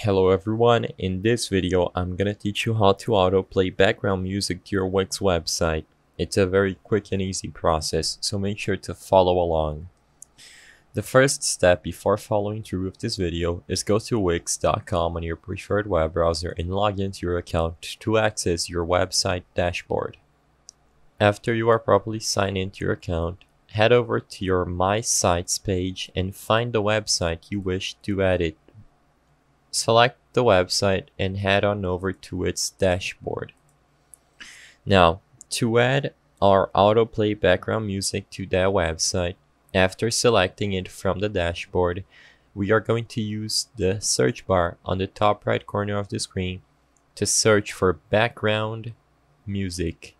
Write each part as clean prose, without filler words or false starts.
Hello everyone, in this video I'm gonna teach you how to autoplay background music to your Wix website. It's a very quick and easy process, so make sure to follow along. The first step before following through with this video is go to Wix.com on your preferred web browser and log into your account to access your website dashboard. After you are properly signed into your account, head over to your My Sites page and find the website you wish to edit. Select the website and head on over to its dashboard. Now, to add our autoplay background music to that website, after selecting it from the dashboard, we are going to use the search bar on the top right corner of the screen to search for background music.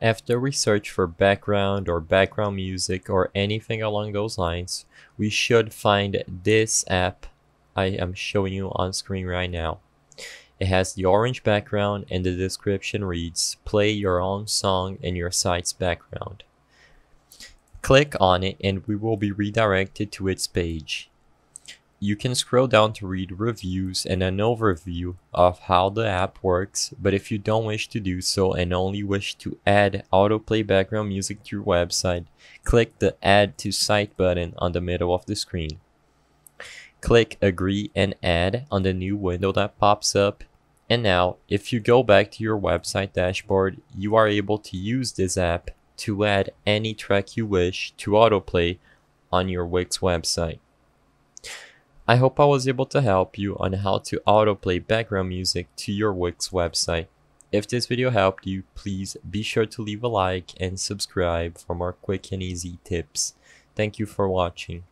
After we search for background or background music or anything along those lines, we should find this app I am showing you on screen right now. It has the orange background and the description reads, "Play your own song in your site's background." Click on it and we will be redirected to its page. You can scroll down to read reviews and an overview of how the app works, but if you don't wish to do so and only wish to add autoplay background music to your website, click the Add to Site button on the middle of the screen. Click Agree and Add on the new window that pops up, and now if you go back to your website dashboard, you are able to use this app to add any track you wish to autoplay on your Wix website. I hope I was able to help you on how to autoplay background music to your Wix website. If this video helped you, please be sure to leave a like and subscribe for more quick and easy tips. Thank you for watching.